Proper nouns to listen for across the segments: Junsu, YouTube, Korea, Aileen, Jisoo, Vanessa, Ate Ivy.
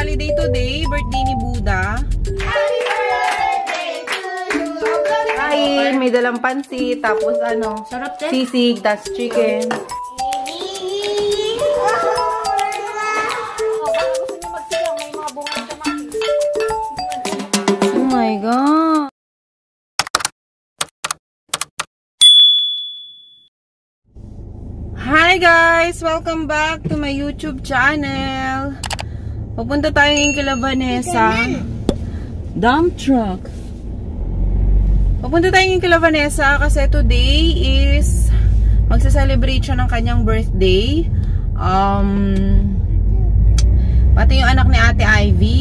holiday today, birthday ni Buddha. Happy birthday to you. Kain, may dalang pansit, tapos ano, sisig, tas chicken. Oh my God. Hi guys! Welcome back to my YouTube channel. Pupunta tayong kila Vanessa. Dump truck. Pupunta tayong kila Vanessa kasi today is magsa-celebrate siya ng kanyang birthday. Pati yung anak ni Ate Ivy,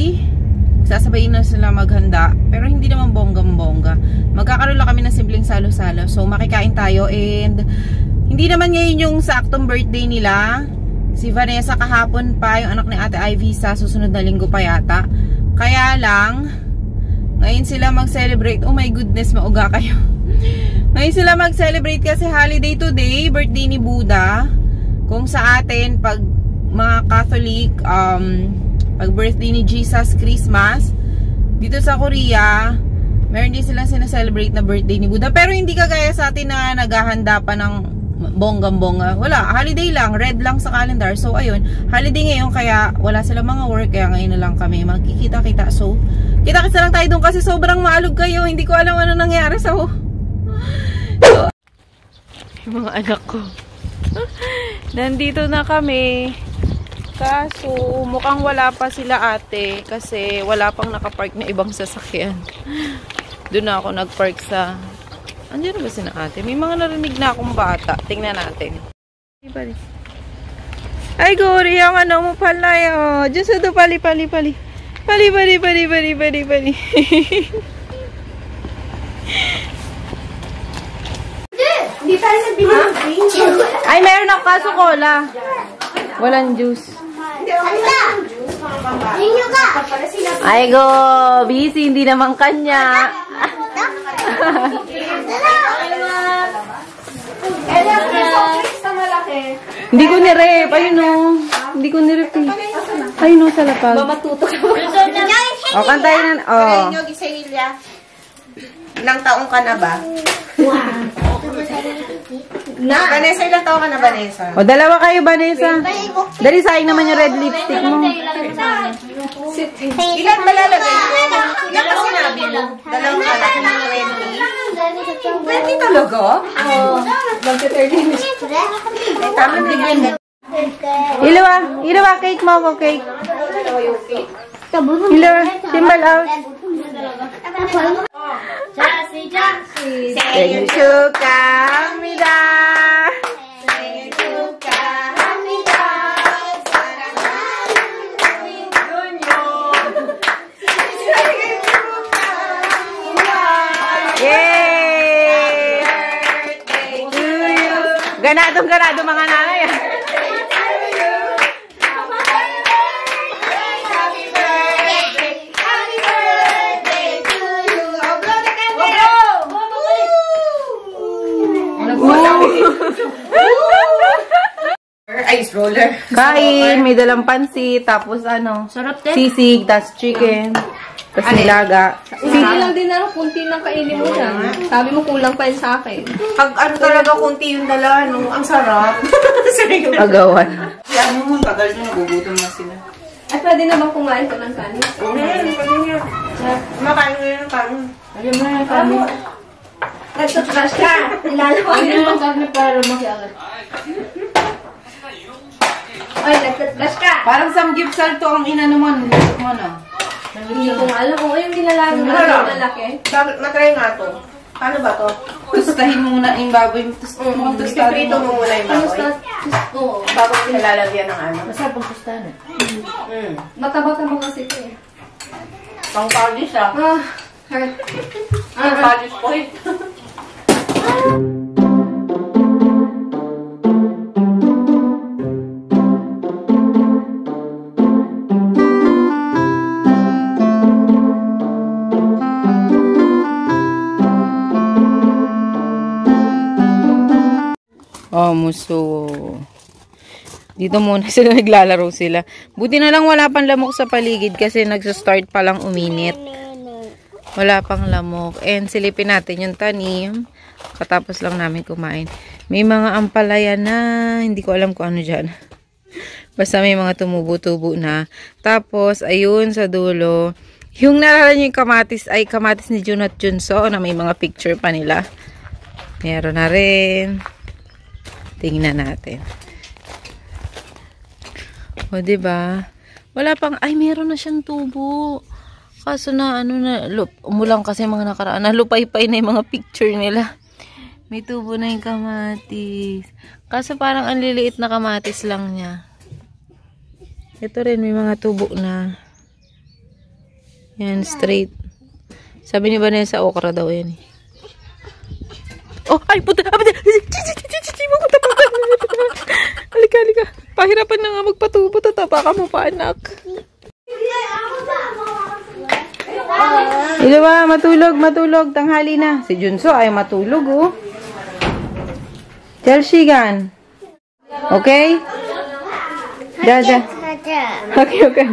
sasabayin na sila maghanda. Pero hindi naman bonggam-bongga. Magkakaroon lang kami ng simpleng salo-salo. So makikain tayo and hindi naman ngayon yung saktong birthday nila. Si Vanessa kahapon pa, yung anak ni Ate Ivy, sa susunod na linggo pa yata. Kaya lang, ngayon sila mag-celebrate. Oh my goodness, mauga kayo. Ngayon sila mag-celebrate kasi holiday today, birthday ni Buddha. Kung sa atin, pag mga Catholic, pag birthday ni Jesus, Christmas. Dito sa Korea, meron din silang sinaselebrate na birthday ni Buddha. Pero hindi kagaya sa atin na naghahanda pa ng bonggam-bongga. Wala, holiday lang, red lang sa calendar. So ayun, holiday ngayon kaya wala silang mga work, kaya ngayon na lang kami magkikita-kita. So, kita-kita lang tayo doon kasi sobrang maalog kayo. Hindi ko alam ano nangyari sa ho. So, yung mga anak ko. Nandito na kami. Kaso, mukhang wala pa sila ate kasi wala pang nakapark na ibang sasakyan. Doon na ako nagpark sa andiyan ba si na ate? May mga narinig na akong bata. Tingnan natin. Ay, gori, yung ano mo pala yun. Junsu, do, pali. Pali. Hindi tayo nagbibigay. Ay, meron ang kaso cola. Walang juice. Ay, go. Busy, hindi naman kanya. Hindi ko nirep. Ayun o. Hindi ko nirep. Ayun o, salapag. Mamatutok. O, kantayin na. O. Ilang taong ka na ba? Vanessa, ilang taong ka na, Vanessa? O, dalawa kayo, Vanessa. Dali, sayang naman yung red lipstick mo. Ilang malalagay? Ilang pa sinabi mo? Dalawang malalagay ng red lipstick. 30 talaga? Oo. Ilawa. Ilawa. Cake mo ako. Cake. Ilawa. Timbal out. Jasi. Sengyuka Hamida. Sengyuka Hamida. Yay! Ganadong-ganado mga nanay. Happy birthday. Happy birthday to you. Ice roller. Kain, may dalang pansit, tapos ano, sisig, tas chicken. Tapos nilaga. Sige lang din naroon, kunti ng kainin mo na. Sabi mo kulang pa yun sa akin. Pag ano talaga kunti yung dala, no? Ang sarap. Agawan. Yan mo, tagal na nagugutom na sila. At pwede na bang kumain ka ng kanin? Oo, pwede niya. Makain mo yun ng kanin. Alam mo na yung kanin. Nagsatrash ka. Nilalawan yun. Ang kanin para makiagat. Ay, nagsatrash ka. Parang samgip salto ang ina naman. Lusok mo na. Hindi ko alam kung ano yung nilalagay na malaki. Matry nga to. Paano ba to? Tustahin muna yung baboy. Tustahin mo muna yung baboy. Oo. Bago ko nilalagyan ng ano. Masarap ang tustahan eh. Matabata mo kasi ito eh. Pang-pagis ah. Pang-pagis po eh. Muso. Dito muna sila naglalaro sila. Buti na lang wala pang lamok sa paligid kasi nagsa-start pa lang uminit. Wala pang lamok. And silipin natin yung tanim. Katapos lang namin kumain. May mga ampalaya na. Hindi ko alam kung ano dyan. Basta may mga tumubo-tubo na. Tapos, ayun sa dulo. Yung naralan yung kamatis ay kamatis ni Jun at Junso na may mga picture pa nila. Meron na rin. Tingnan natin. O, diba? Wala pang, ay, meron na siyang tubo. Kaso na, ano na, umulang kasi mga nakaraan. Nalupay-pay na yung mga picture nila. May tubo na yung kamatis. Kaso parang ang liliit na kamatis lang niya. Ito rin, may mga tubo na. Yan, straight. Sabi ni Vanessa, okra daw yan eh. Oh, ay, puta! Halika, halika. Pahirapan na nga magpatubo. Tatapakan mo pa, anak. Ilawa, matulog, matulog. Tanghali na. Si Junsu ay matulog, oh. Chelshigan. Okay? Dada. Okay, okay.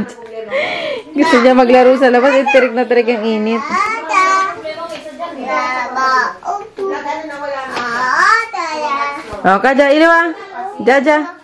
Gusto niya maglaro sa labas. Itirik na tirik ang init. Okay, dada. Ilawa. Dada.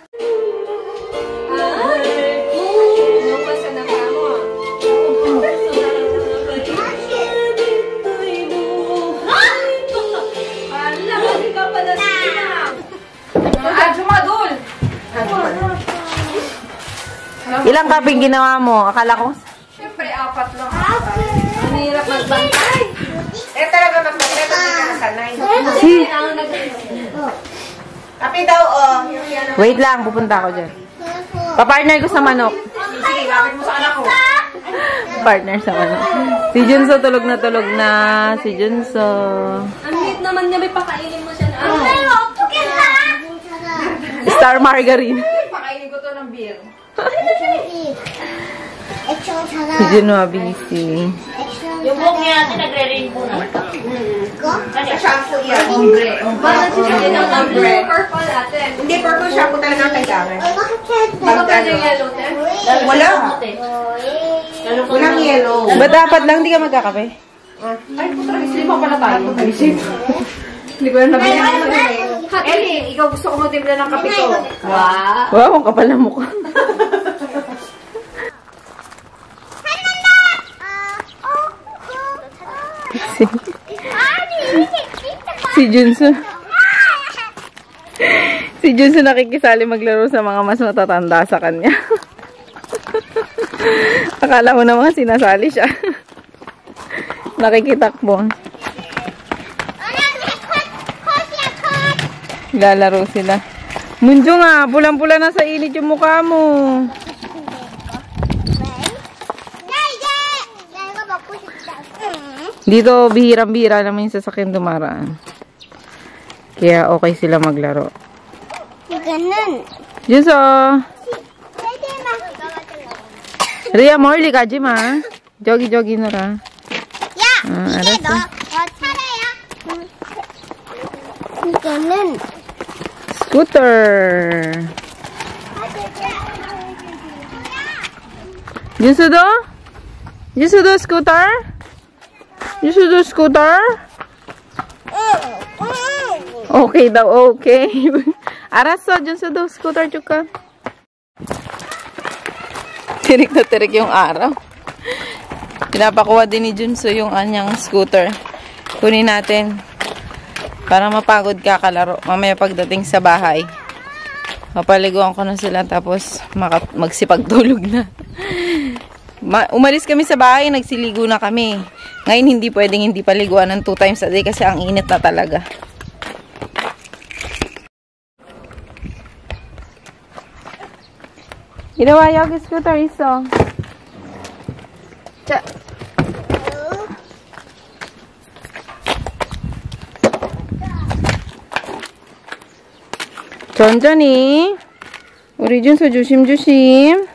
Ilang kaping ginawa mo? Akala ko? Siyempre, apat lang. Ang hirap magbantay. Eh, talaga magbantay. Kapi daw, oh. Wait lang, pupunta ako dyan. Papartner ko sa manok. Sige, kapit mo sa anak ko. Partner sa manok. Si Junso, tulog na tulog na. Si Junso. Ang hit naman niya, may pakainin mo siya na. Star margarine. Pakainin ko to ng beer. Si Junwa busy. Yung buong niya natin nagre-rainbow na. Kasi shampoo yan. Purple natin. Hindi, purple shampoo talaga ang kailangan. Pagkano yellow, te? Wala. Walang yellow. Ba dapat lang hindi ka magkakape? Ay, putra, islim ako pala tayo. Islim? Hindi ko na nabihin. Aileen, ikaw gusto ko matimpla ng kape ko. Wow! Wow, ang kapal na mukha. Si Junsu. Si Junsu nakikisali maglaro sa mga mas matatanda sa kanya. Akala mo naman sinasali siya. Nakikitakbo. Lalaro sila. Munjo nga, pulang-pula na sa init yung mukha mo. Dito, bihirang-bihira naman yung sasakyan dumaraan. Kaya okay sila maglaro. Ganun. Junso! Ria, morli ka, Jim, ha? Jogi-jogi na ra. Ya! Shito! Ganun. Scooter. Jisoo do? Jisoo do scooter? Jisoo do scooter? Okay daw, okay. Araso, Jisoo do scooter chuka. Tirik na tirik yung araw. Pinapakuha din ni Junsu yung anyang scooter. Kunin natin. Para mapagod kakalaro. Mamaya pagdating sa bahay, mapaliguan ko na sila tapos magsipagtulog na. Umalis kami sa bahay, nagsiligo na kami. Ngayon hindi pwedeng hindi paliguan ng 2 times a day kasi ang init na talaga. Ginawa yung scooter iso. 천천히 우리 준수 조심조심.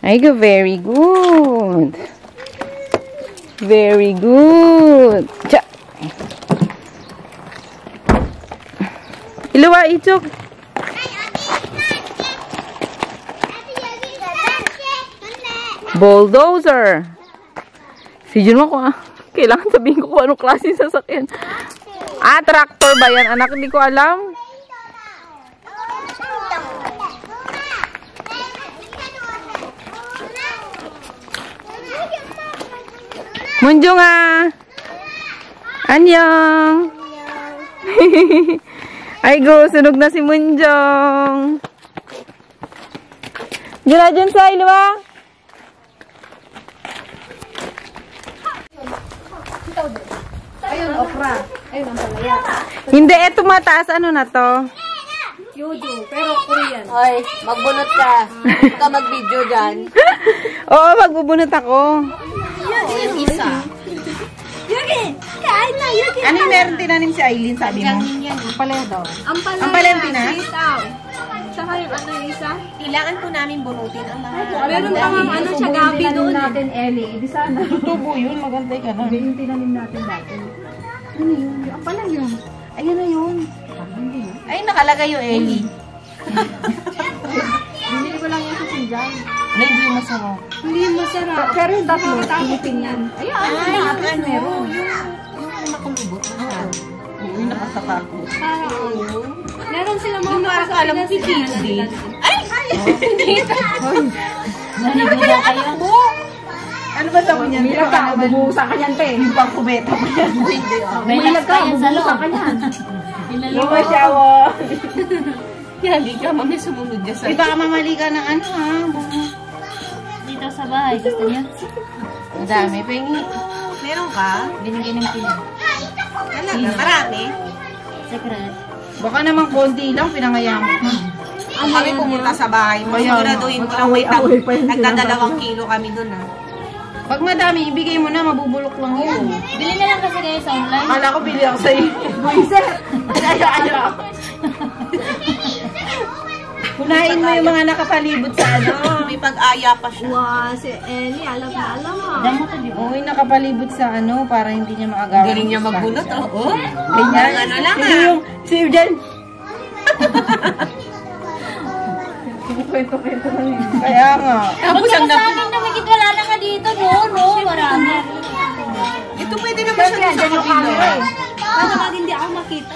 아이고, very good, very good. 자, 일로 와, 이쪽. Bulldozer. Si Jun mo ko, kailangan sabihin ko kung anong klase yung sasakyan. Ah, tractor ba yan, anak? Hindi ko alam. Munjunga! Anyong! Ay go, sunog na si Munjong! Juna Junsai, luwang! Ayun, okra. Ayun, ang palaya. Hindi, eto mataas. Ano na to? Yuju, pero Korean. Oy, magbunot ka. Huwag ka mag-video dyan. Oo, magbubunot ako. Yung isa. Yugin! Kain na, Yugin! Ano yung meron tinanim si Aileen, sabi mo? Ang palaya daw. Ang palaya yung tinanim? Saka yung ano yung isa? Kailangan po namin bunutin ang mga... Meron pa nga ano siya gabi doon. Tinanim natin, Ellie. Hindi sana. Tutubo yun, magantay ka na. Hindi yung tinanim natin natin. Ano yun? Ang palaya yun. Ayan na yun. Ay, nakalagay yung Ellie. Hindi ko lang yung susundan. Hindi yung masarap. Hindi yung masarap. Pero yung dapat mo, tingipin yan. Ayun, ayun, meron. Yung nakulubot. Yung nakasakako. Parang, meron sila mga nakasakala mo si Titi. Ay! Ano ba kaya kayo? Ano ba sabi niyan? May lagka, bubuhusa ka niyan, pe. Yung pang-kubeta pa yan. May lagka, bubuhusa ka niyan. Luma siya, wo. Hindi ka, mami, sumunod niya sa'yo. Di baka mamali ka ng ano, ha? Dito sa bahay, gusto niya? Ang dami, pengi. Meron ka? Binigay ng pina. Talaga, marami. Secret. Baka naman konti lang, pinangayamot. Ang kami pumunta sa bahay, masiguraduhin ko lang, wait, nagdadalawang kilo kami doon, ha? Pag madami, ibigay mo na, mabubulok lang yun. Bili na lang kasi kayo sa online. Kala ko, bili ako sa'yo. Buiset! Ayaw ako. Punain mo yung mga nakapalibot sa ano. May pag-aya pa siya. Wow, si Ellie, alam na alam ha. Uy, nakapalibot sa ano, para hindi niya maagawa. Galing niya magbunot, oo. Ganyan. Ano lang ha. Save dyan. Kwento-kwento lang yun. Kaya nga. Tapos ang napin. Wala na nga dito, no? Marami. Ito pwede naman siya sa camera eh. Parang hindi ako makita.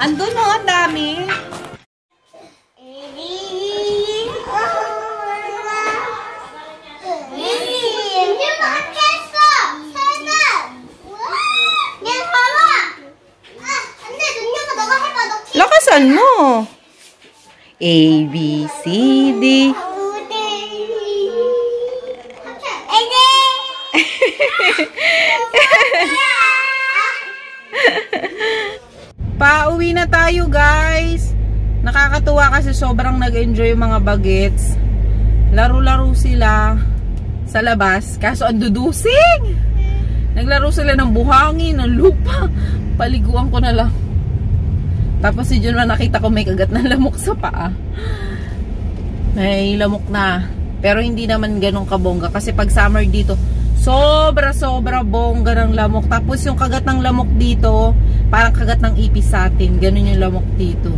Ando no, ang dami. Lakasan mo. A, B, C, D. Pauwi na tayo, guys. Nakakatuwa kasi sobrang nag-enjoy yung mga bagets. Laro-laro sila sa labas, kaso ang dudusing. Naglaro sila ng buhangin, ng lupa. Paliguan ko na lang. Tapos si Jun na nakita ko may kagat na lamok sa paa. May lamok na. Pero hindi naman ganun kabongga kasi pag summer dito, sobra bongga ng lamok. Tapos yung kagat ng lamok dito, parang kagat ng ipis sa atin. Ganun yung lamok dito.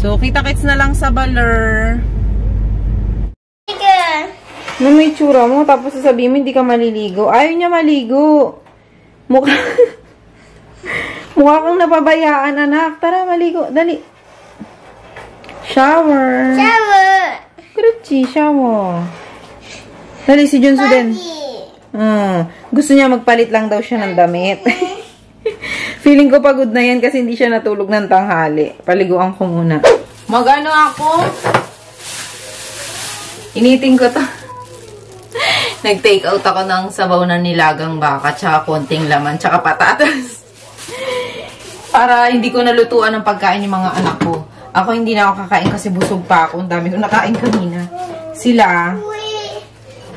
So, kita-kits na lang sa baler. Nung may tsura mo, tapos sasabihin mo, hindi ka maliligo. Ayaw niya maligo. Mukha, mukha kang napabayaan, anak. Tara, maligo. Dali. Shower. Shower. Kurutsi, shower. Dali, si Junsu din. Gusto niya magpalit lang daw siya ng damit. Feeling ko pagod na yan kasi hindi siya natulog ng tanghali. Paliguan ko muna. Magano ako? Initing ko to. Nag-take out ako ng sabaw na nilagang baka tsaka konting laman tsaka patatas. Para hindi ko nalutuan ng pagkain yung mga anak ko. Ako hindi na ako kakain kasi busog pa ako. Ang dami ko nakain kanina. Sila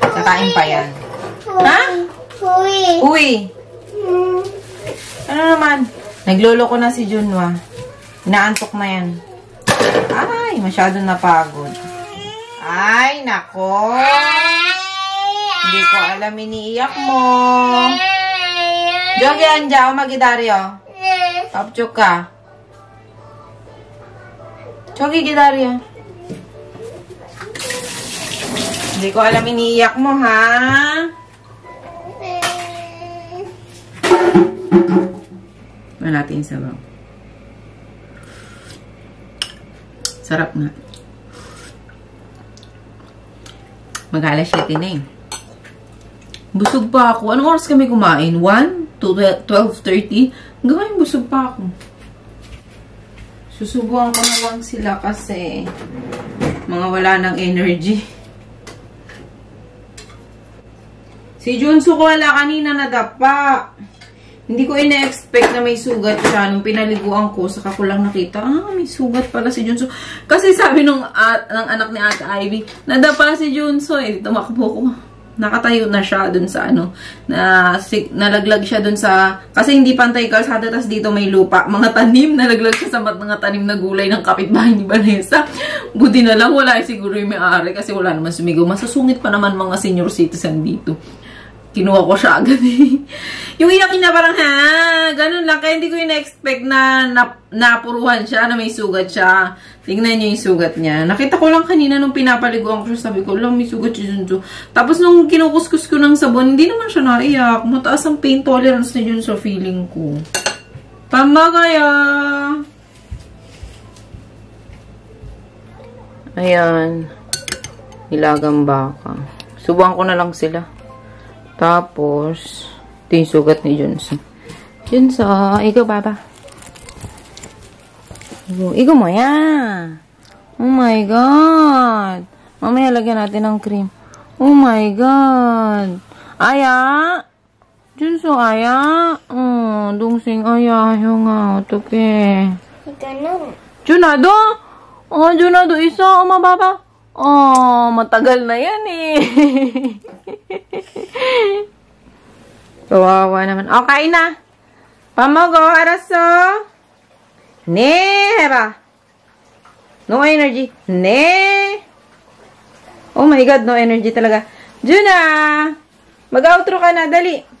nakain pa yan. Ha? Uwi. Ano naman? Nagloloko na si Junwa. Inaantok na yan. Ay, masyado napagod. Ay, nako. Hindi ko alam, iniiyak mo. Jogi, anja, umagidaryo. Papchok ka. Jogi, gidaryo. Hindi ko alam iniiyak mo, ha? Wala natin yung sabaw. Sarap nga. Mag-alas 7 na eh. Busog pa ako. Anong oras kami kumain? 1 to 12:30? Gawin, busog pa ako. Susubuan ko na lang sila kasi mga wala ng energy. Si Junsu ko wala kanina nadapa. Hindi ko ina-expect na may sugat siya. Nung pinaliguan ko, saka ko lang nakita, may sugat pala si Junsu. Kasi sabi ng anak ni Ate Ivy, nadapa si Junsu eh. Tumakbo ko. Nakatayo na siya dun sa ano. Nalaglag siya dun sa, kasi hindi pantay kalsada, tas dito may lupa. Mga tanim, nalaglag siya sa mga tanim na gulay ng kapitbahay ni Vanessa. Buti na lang, wala siguro yung may-ari kasi wala naman sumigaw. Masasungit pa naman mga senior citizen dito. Kinuha ko siya agad eh. Yung iyakin na parang, ha? Ganun lang. Kaya hindi ko ina-expect na napuruhan siya, na may sugat siya. Tingnan niyo yung sugat niya. Nakita ko lang kanina nung pinapaliguan ko siya. Sabi ko, lang may sugat si Junsu. Tapos nung kinukuskus ko ng sabon, hindi naman siya naiyak. Mataas ang pain tolerance ni Junsu, feeling ko. Tama kaya? Ayan. Nilagang baka. Subukan ko na lang sila. Tapos, ito yung sugat ni Junsu. Junsu, ikaw baba. Ikaw mo yan. Oh my God. Mamaya lagyan natin ng cream. Oh my God. Aya. Junsu, aya. Oh, dungsing aya. Ayaw nga. Tupi. Junado. Oh, Junado. Isa. Oh, mababa. Oh, matagal na yan eh. Kawawa naman. Okay na. Pamago, araso. Ne, heba. No energy. Ne. Oh my God, no energy talaga. Juna, mag-outro ka na. Dali.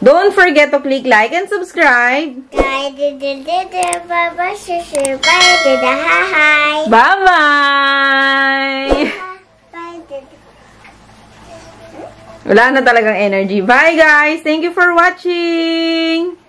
Don't forget to click like and subscribe. Bye-bye. Bye-bye. Wala na talagang energy. Bye, guys. Thank you for watching.